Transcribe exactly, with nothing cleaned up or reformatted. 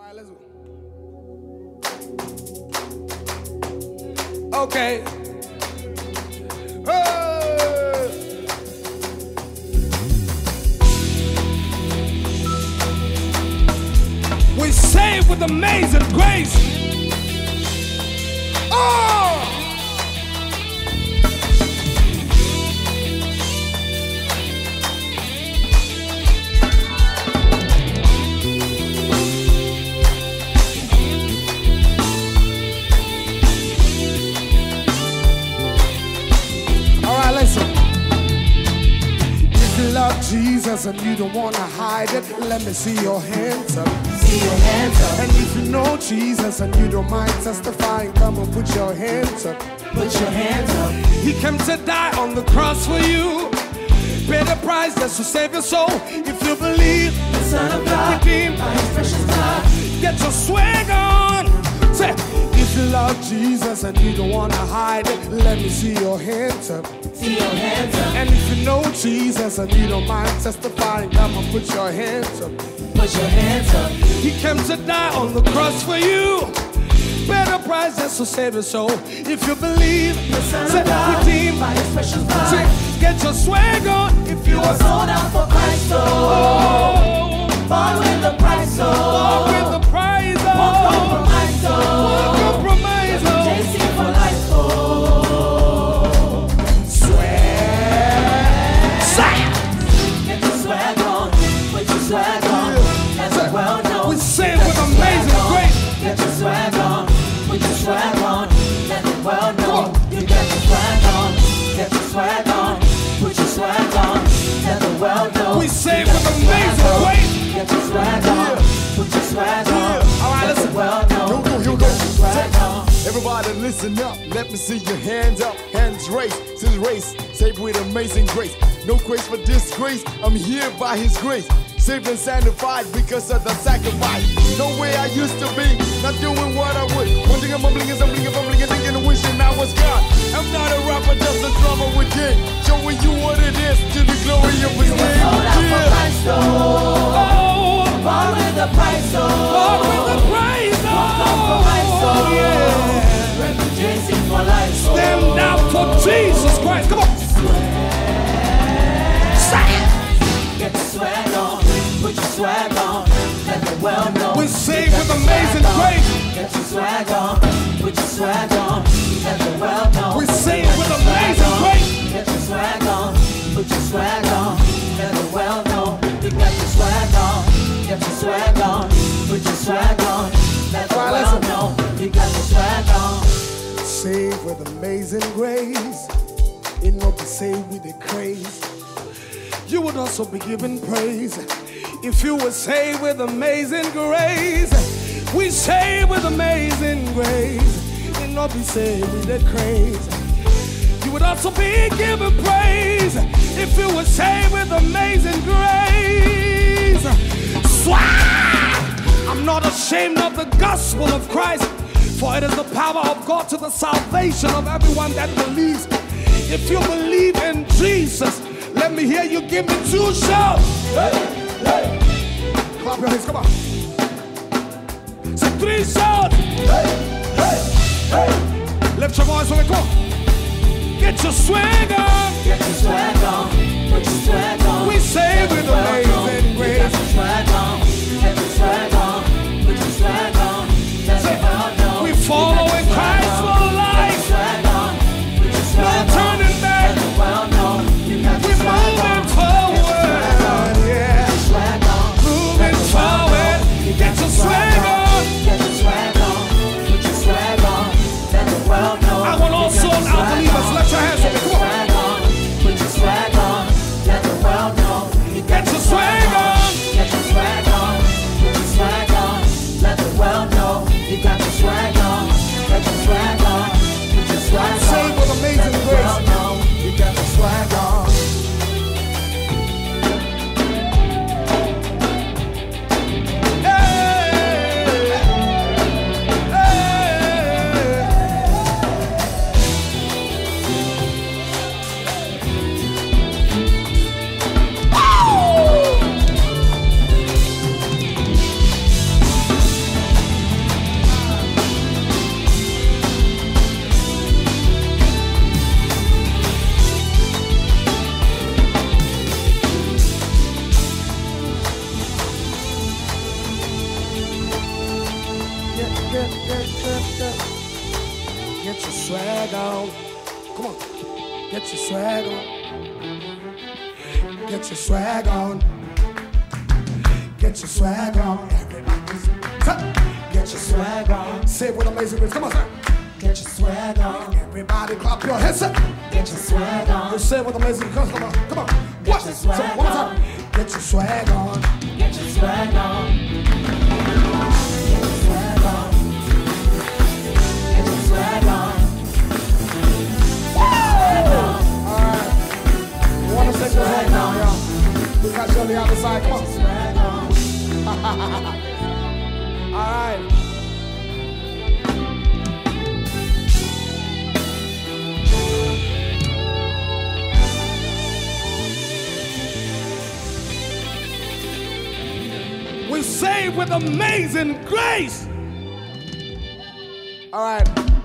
All right, let's go. Okay. Oh! We're saved with amazing grace. Oh! All right, listen. If you love Jesus and you don't want to hide it, let me see your hands up. Your hands up. And if you know Jesus and you don't mind testifying, come and put your hands up. Put your hands up. He came to die on the cross for you. Pay the price just to save your soul. If you believe the Son of God, redeemed by His precious blood, get your swag on. Say, if you love Jesus and you don't wanna hide it, let me see your hands up. See your hands up. And if you know Jesus and you don't mind testifying, come and put your hands up. Put your hands up. He came to die on the cross for you. Better price than to save your soul. If you believe, the Son of God, redeemed by His precious blood, get your swag on. If you, you are sold out for Christ, oh, bought with the price, oh, bought with the price, oh, won't compromise, oh, won't compromise, oh, J C for life, oh, swag, swag, get your swag on, put your swag on. Well known. We sing with amazing grace. Get your swag on, put your swag on. Let the world know you get your swag on. Get your swag on, put your swag on. Let the world know. We sing with amazing grace. Get your swag on, put your swag on. All right, listen. Well known. You get your swag on. Everybody listen up. Let me see your hands up. Hands raised. This race saved with amazing grace. No grace for disgrace. I'm here by His grace. Saved and sanctified because of the sacrifice. No way I used to be, not doing what I would. One thing I'm mumbling is I'm blinking, fumbling, and thinking and wishing I was God. I'm not a rapper, just a drummer with it. Showing you what it is to the glory of His name. Sold out for Christ, oh. Bought with the price, oh. Bought with the price, oh. Bought with the price, oh. Yeah. Reputation for life, oh. Stand out for Jesus Christ. Come on. Get the swag on. Put your swag on, let the world know. We're saved with amazing grace. Get your swag on, put your swag on, let the world know. We're saved with amazing grace. Get your swag on, put your swag on, let the world know. You got your swag on, get your swag on, put your swag on, let the world know. You got your swag on. Saved with amazing grace, it not be saved with a craze. You would also be given praise. If you were saved with amazing grace, we saved with amazing grace, and not be saved with that craze. You would also be given praise if you were saved with amazing grace. Swag! I'm not ashamed of the gospel of Christ, for it is the power of God to the salvation of everyone that believes. If you believe in Jesus, let me hear you give me two shouts. Hey. Hey. Clap your hands, come on. Say three shots. Hey, hey, hey. Lift your voice when we go. Get your swag on. Get your swag on. Put your swag on. We saved with amazing grace. Get your swag on. Get your swag on. Put your swag on. That's about no. We follow in Christ for life. Get your swag on. Put your swag on. No turning back. Well known. We moving forward. Get your swag on. Get your swag on. Put your swag on. Let the world know. I want all soul out believers. Let your hands up. Come on. Put your swag on. Let the world know. Get your swag on. Get your swag on. Put your swag on. drip, drip, drip, drip. Get your swag on. Come on. Get your swag on. Get your swag on. Get your swag on. Everybody. Get your swag on. Saved With Amazing Grace. Come on, sir. Get your swag on. Everybody clap your hands up. Get your swag on. You're Saved With Amazing Grace. Come on. Come on. Watch this. So, one more time. Get your swag on. Get your swag on. We got you on the other side. Come on. All right. We're saved with amazing grace. All right.